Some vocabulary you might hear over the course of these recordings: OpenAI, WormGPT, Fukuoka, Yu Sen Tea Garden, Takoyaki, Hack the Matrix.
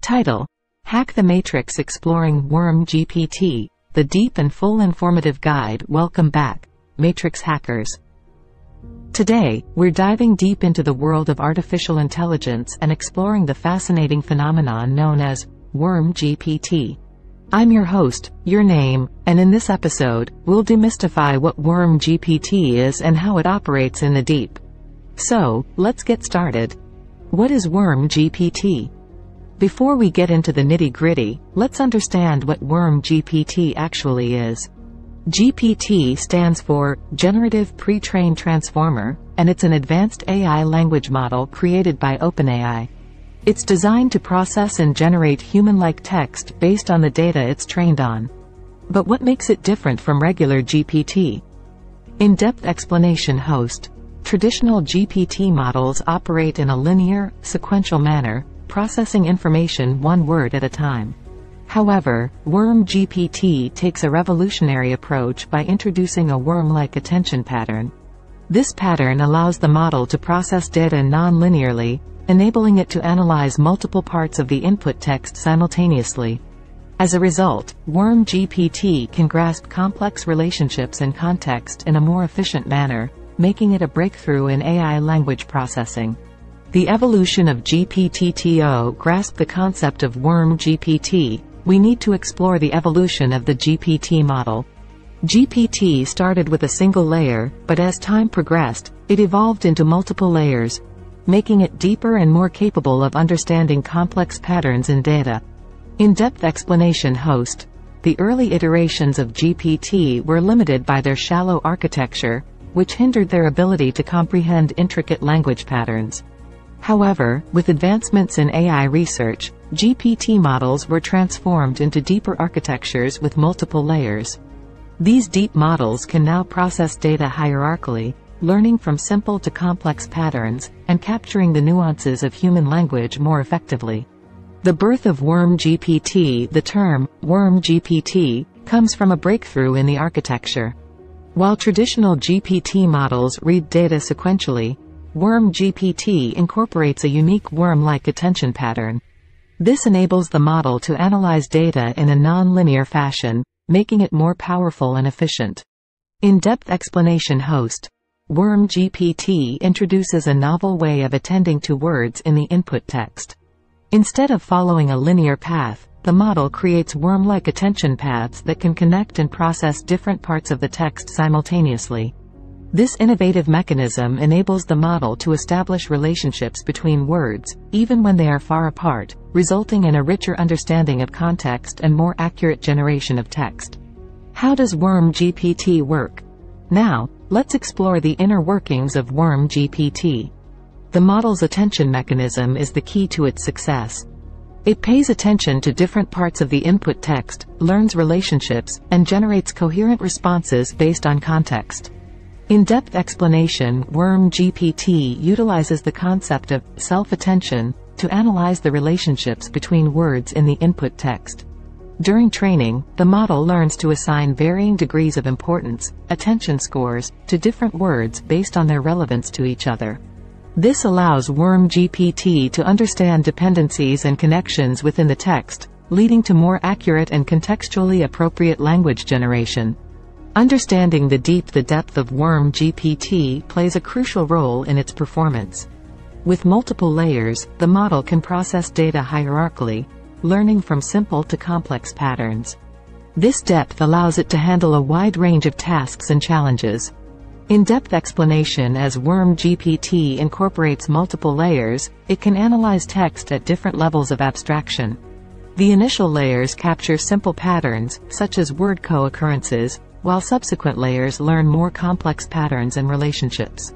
Title: Hack the Matrix, Exploring WormGPT, the deep and full informative guide. Welcome back, Matrix hackers. Today, we're diving deep into the world of artificial intelligence and exploring the fascinating phenomenon known as WormGPT. I'm your host, your name, and in this episode, we'll demystify what WormGPT is and how it operates in the deep. So, let's get started. What is WormGPT? Before we get into the nitty-gritty, let's understand what WormGPT actually is. GPT stands for Generative Pre-trained Transformer, and it's an advanced AI language model created by OpenAI. It's designed to process and generate human-like text based on the data it's trained on. But what makes it different from regular GPT? In-depth explanation. Host: traditional GPT models operate in a linear, sequential manner, processing information one word at a time. However, WormGPT takes a revolutionary approach by introducing a worm-like attention pattern. This pattern allows the model to process data non-linearly, enabling it to analyze multiple parts of the input text simultaneously. As a result, WormGPT can grasp complex relationships and context in a more efficient manner, making it a breakthrough in AI language processing. The evolution of GPT. To grasp the concept of WormGPT, we need to explore the evolution of the GPT model. GPT started with a single layer, but as time progressed, it evolved into multiple layers, making it deeper and more capable of understanding complex patterns in data. In-depth explanation. Host: the early iterations of GPT were limited by their shallow architecture, which hindered their ability to comprehend intricate language patterns. However, with advancements in AI research, GPT models were transformed into deeper architectures with multiple layers. These deep models can now process data hierarchically, learning from simple to complex patterns, and capturing the nuances of human language more effectively. The birth of WormGPT. The term, WormGPT, comes from a breakthrough in the architecture. While traditional GPT models read data sequentially, WormGPT incorporates a unique worm-like attention pattern. This enables the model to analyze data in a non-linear fashion, making it more powerful and efficient. In-depth explanation. Host: WormGPT introduces a novel way of attending to words in the input text. Instead of following a linear path, the model creates worm-like attention paths that can connect and process different parts of the text simultaneously. This innovative mechanism enables the model to establish relationships between words, even when they are far apart, resulting in a richer understanding of context and more accurate generation of text. How does WormGPT work? Now, let's explore the inner workings of WormGPT. The model's attention mechanism is the key to its success. It pays attention to different parts of the input text, learns relationships, and generates coherent responses based on context. In-depth explanation. WormGPT utilizes the concept of self-attention to analyze the relationships between words in the input text. During training, the model learns to assign varying degrees of importance, attention scores, to different words based on their relevance to each other. This allows WormGPT to understand dependencies and connections within the text, leading to more accurate and contextually appropriate language generation. Understanding the depth of WormGPT plays a crucial role in its performance. With multiple layers, the model can process data hierarchically, learning from simple to complex patterns. This depth allows it to handle a wide range of tasks and challenges. In-depth explanation. As WormGPT incorporates multiple layers, it can analyze text at different levels of abstraction. The initial layers capture simple patterns, such as word co-occurrences, while subsequent layers learn more complex patterns and relationships.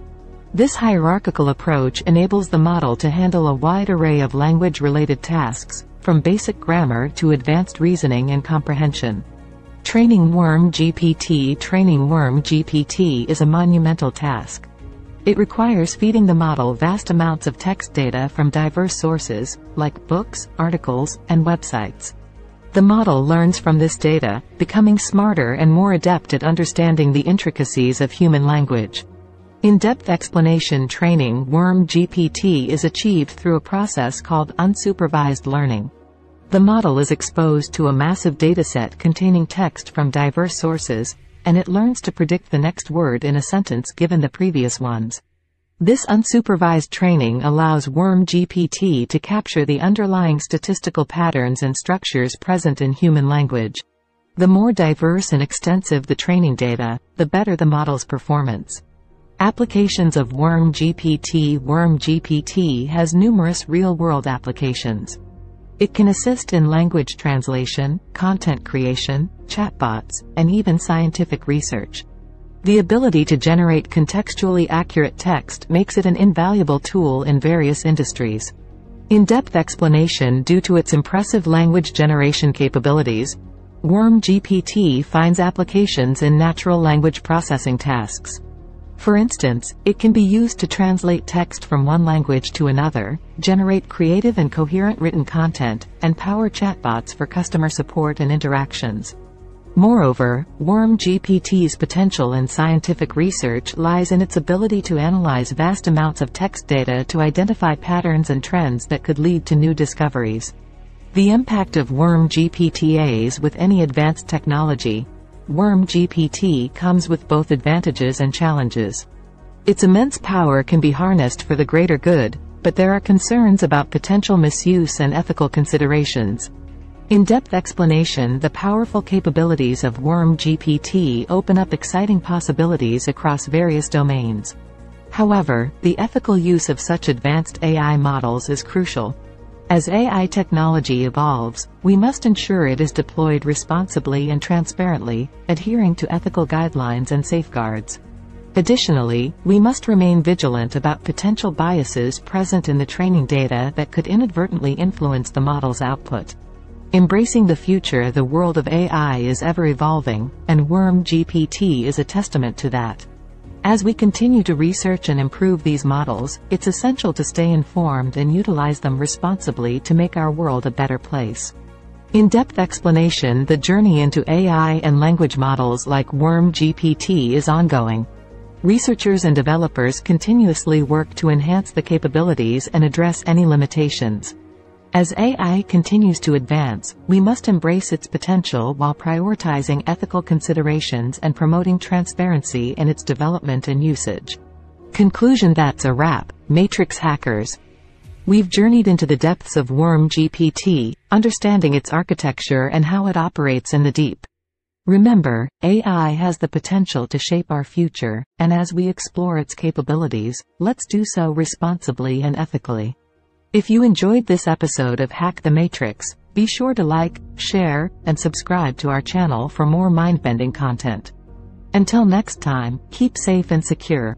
This hierarchical approach enables the model to handle a wide array of language-related tasks, from basic grammar to advanced reasoning and comprehension. Training WormGPT is a monumental task. It requires feeding the model vast amounts of text data from diverse sources, like books, articles, and websites. The model learns from this data, becoming smarter and more adept at understanding the intricacies of human language. In-depth explanation. Training WormGPT is achieved through a process called unsupervised learning. The model is exposed to a massive dataset containing text from diverse sources, and it learns to predict the next word in a sentence given the previous ones. This unsupervised training allows WormGPT to capture the underlying statistical patterns and structures present in human language. The more diverse and extensive the training data, the better the model's performance. Applications of WormGPT. WormGPT has numerous real-world applications. It can assist in language translation, content creation, chatbots, and even scientific research. The ability to generate contextually accurate text makes it an invaluable tool in various industries. In-depth explanation. Due to its impressive language generation capabilities, WormGPT finds applications in natural language processing tasks. For instance, it can be used to translate text from one language to another, generate creative and coherent written content, and power chatbots for customer support and interactions. Moreover, WormGPT's potential in scientific research lies in its ability to analyze vast amounts of text data to identify patterns and trends that could lead to new discoveries. The impact of WormGPT's with any advanced technology. WormGPT comes with both advantages and challenges. Its immense power can be harnessed for the greater good, but there are concerns about potential misuse and ethical considerations. In-depth explanation. The powerful capabilities of WormGPT open up exciting possibilities across various domains. However, the ethical use of such advanced AI models is crucial. As AI technology evolves, we must ensure it is deployed responsibly and transparently, adhering to ethical guidelines and safeguards. Additionally, we must remain vigilant about potential biases present in the training data that could inadvertently influence the model's output. Embracing the future. The world of AI is ever-evolving, and WormGPT is a testament to that. As we continue to research and improve these models, it's essential to stay informed and utilize them responsibly to make our world a better place. In-depth explanation. The journey into AI and language models like WormGPT is ongoing. Researchers and developers continuously work to enhance the capabilities and address any limitations. As AI continues to advance, we must embrace its potential while prioritizing ethical considerations and promoting transparency in its development and usage. Conclusion. That's a wrap, Matrix hackers. We've journeyed into the depths of WormGPT, understanding its architecture and how it operates in the deep. Remember, AI has the potential to shape our future, and as we explore its capabilities, let's do so responsibly and ethically. If you enjoyed this episode of Hack the Matrix, be sure to like, share, and subscribe to our channel for more mind-bending content. Until next time, keep safe and secure.